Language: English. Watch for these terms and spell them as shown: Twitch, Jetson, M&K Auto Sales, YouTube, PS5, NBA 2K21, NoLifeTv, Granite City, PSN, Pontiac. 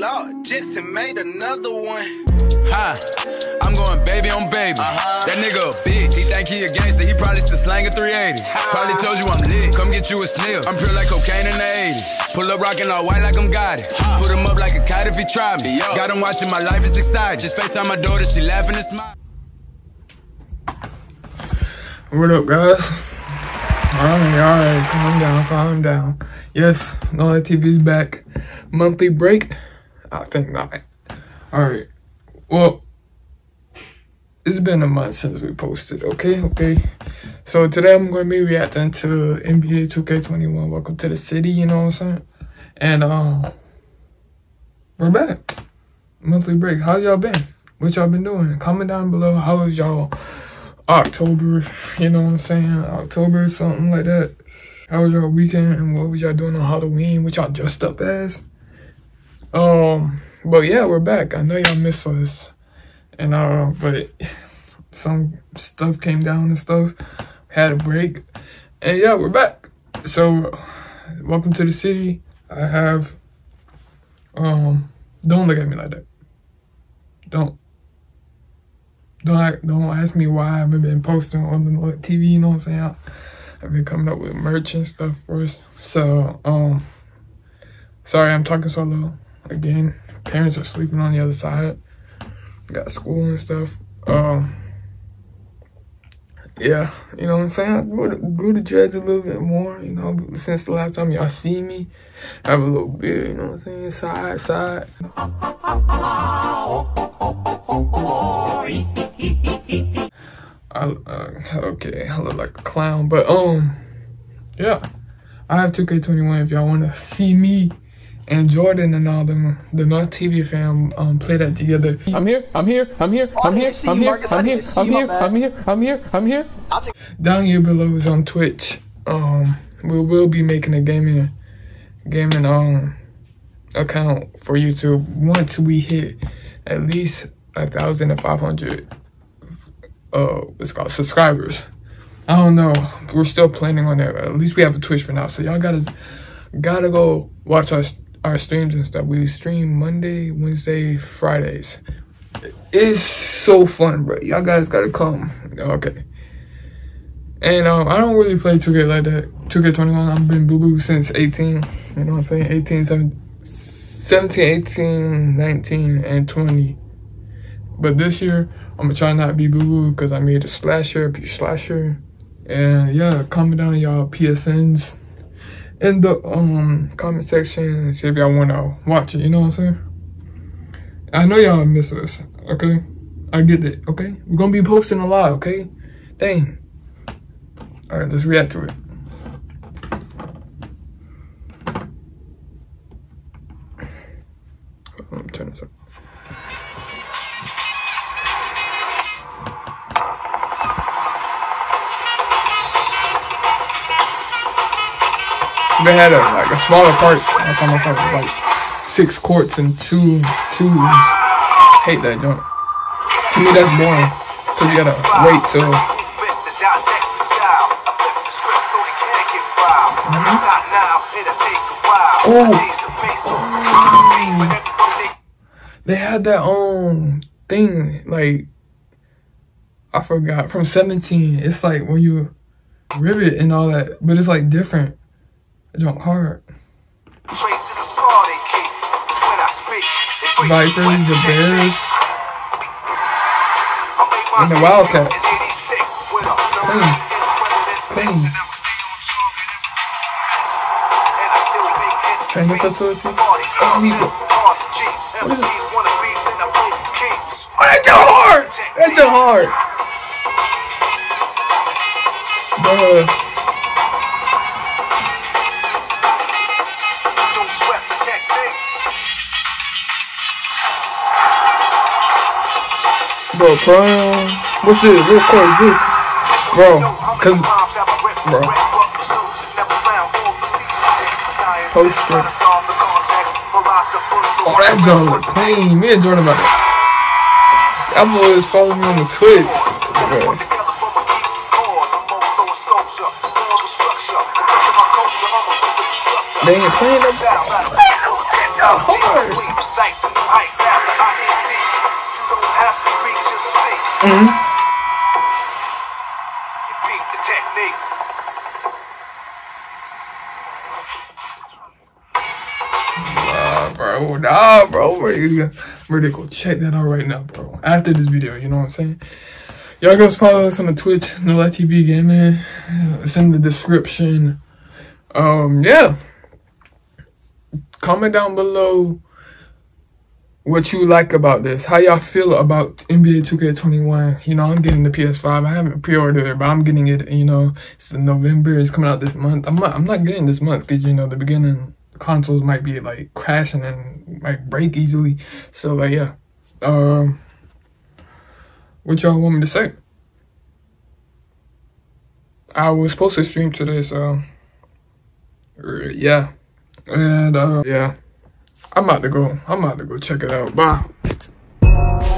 Lord, Jetson made another one. Ha, I'm going baby on baby. That nigga a bitch. He think he a gangster. He probably still slanging 380. Probably told you I'm lit. Come get you a sniff. I'm pure like cocaine in the 80s. Pull up rockin' all white like I'm got it. Put him up like a kite if he try me. Got him watching my life is exciting. Just FaceTime my daughter, she laughing and smiling. What up, guys? Alright, calm down. Yes, NoLifeTv is back. Monthly break? I think not. Alright. Well, it's been a month since we posted, okay? So today I'm going to be reacting to NBA 2K21, Welcome to the City, you know what I'm saying? And, we're back. Monthly break. How's y'all been? What y'all been doing? Comment down below, how was y'all October, you know what I'm saying? October, something like that. How was y'all weekend and what was y'all doing on Halloween? What y'all dressed up as? But yeah, we're back. I know y'all miss us, and but some stuff came down and stuff. Had a break, and yeah, we're back. So, welcome to the city. I have. Don't look at me like that. Don't ask me why I haven't been posting on the TV. You know what I'm saying? I've been coming up with merch and stuff for us. So, sorry I'm talking so low again. Parents are sleeping on the other side. Got school and stuff. Yeah, you know what I'm saying? I grew the dreads a little bit more, you know, since the last time y'all see me. I have a little beard, you know what I'm saying? Side. Okay, I look like a clown, but yeah. I have 2K21 if y'all wanna see me and Jordan and all them, the NoLifeTV fam, play that together. I'm here. Down here below is on Twitch. We will be making a gaming account for YouTube once we hit at least 1,500. It's called subscribers. I don't know. We're still planning on that. At least we have a Twitch for now. So y'all gotta go watch our streams and stuff. We stream Monday, Wednesday, Fridays. It's so fun, bro. Y'all guys gotta come. Okay. And I don't really play 2K like that. 2K21, I've been boo-boo since 18. You know what I'm saying? 17, 18, 19, and 20. But this year, I'm gonna try not to be boo-boo because I made a slasher. And yeah, comment down y'all PSNs in the comment section and see if y'all wanna watch it, you know what I'm saying? I know y'all miss us, okay? I get it, okay? We're gonna be posting a lot, okay? Dang. Alright, let's react to it. Let me turn this up. They had a smaller part. I found myself with like 6 courts and 2 twos. Hate that joint. To me, that's boring. So you gotta wait till. Oh. They had that thing like I forgot from 17. It's like when you rivet and all that, but it's like different. It's not hard. Vipers, the Bears, and the Wildcats. Clean. Training facility. What is it? Oh, that's your heart! That's your heart! Bruh. Bro, what's this? Real quick, this, bro. Cause, bro. Poster. Oh, that joint was clean. Me and Jordan about that. That boy is following me on the Twitch. Bro. They ain't playing that. Hard. Beat the technique. Nah, bro. We're gonna go check that out right now, bro. After this video, you know what I'm saying? Y'all go follow us on the Twitch, NoLifeTv Gaming. It's in the description. Yeah. Comment down below what you like about this. How y'all feel about NBA 2K21. You know, I'm getting the PS5. I haven't pre-ordered it, but I'm getting it, you know. It's in November. It's coming out this month. I'm not getting this month because, you know, the beginning consoles might be, like, crashing and might break easily. So, like, yeah. What y'all want me to say? I was supposed to stream today, so... yeah. And, yeah. I'm about to go check it out. Bye.